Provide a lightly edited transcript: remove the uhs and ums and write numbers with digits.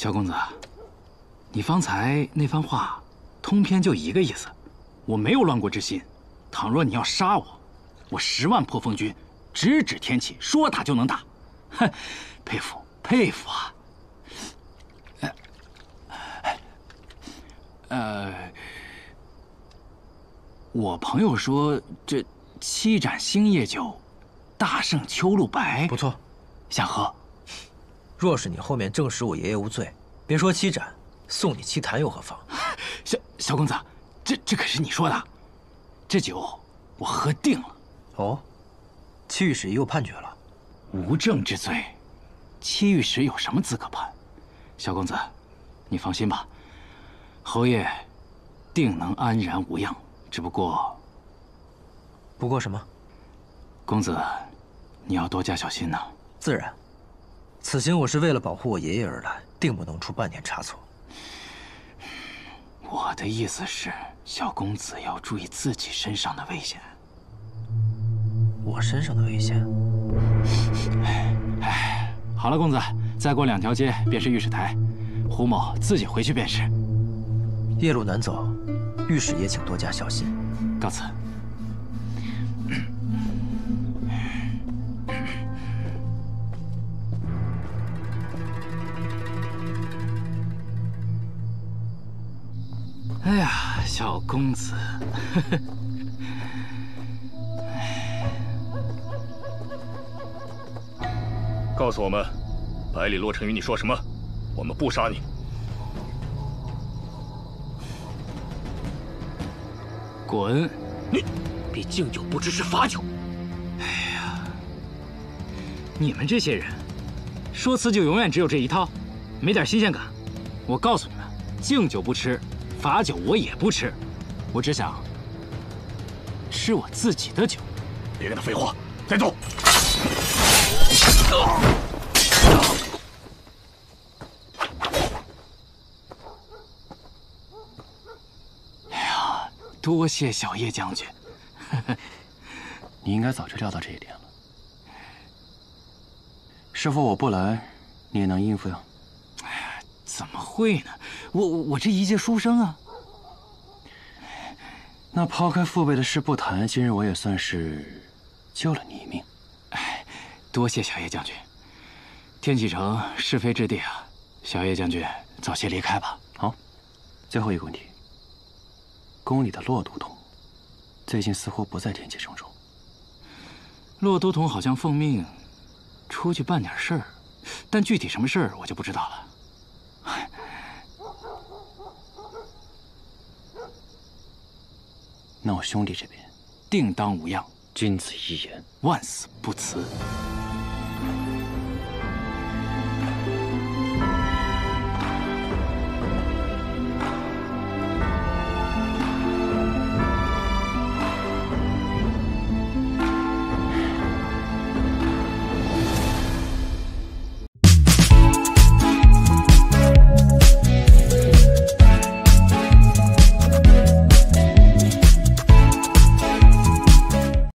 萧公子，你方才那番话，通篇就一个意思，我没有乱国之心。倘若你要杀我，我10万破风军，直指天启，说打就能打。哼，佩服佩服啊！我朋友说这7盏星夜酒，大圣秋露白，不错，想喝。 若是你后面证实我爷爷无罪，别说7盏，送你7坛又何妨？小公子，这可是你说的，这酒我喝定了。哦，戚御史又判决了，无证之罪，戚御史有什么资格判？小公子，你放心吧，侯爷定能安然无恙。只不过，不过什么？公子，你要多加小心呐。自然。 此行我是为了保护我爷爷而来，定不能出半点差错。我的意思是，小公子要注意自己身上的危险。我身上的危险？哎，好了，公子，再过2条街便是御史台，胡某自己回去便是。夜路难走，御史也请多加小心。告辞。 哎呀，小公子，告诉我们，百里洛成与你说什么？我们不杀你。滚！你比敬酒不知是罚酒。哎呀，你们这些人，说辞就永远只有这一套，没点新鲜感。我告诉你们，敬酒不吃。 罚酒我也不吃，我只想吃我自己的酒。别跟他废话，带走。哎呀，多谢小叶将军。你应该早就料到这一点了。师傅，我不来，你也能应付呀。 怎么会呢？我这一介书生啊。那抛开父辈的事不谈，今日我也算是救了你一命。哎，多谢小叶将军。天启城是非之地啊，小叶将军早些离开吧。好，最后一个问题。宫里的骆都统，最近似乎不在天启城中。骆都统好像奉命出去办点事儿，但具体什么事儿我就不知道了。 那我兄弟这边定当无恙，君子一言，万死不辞。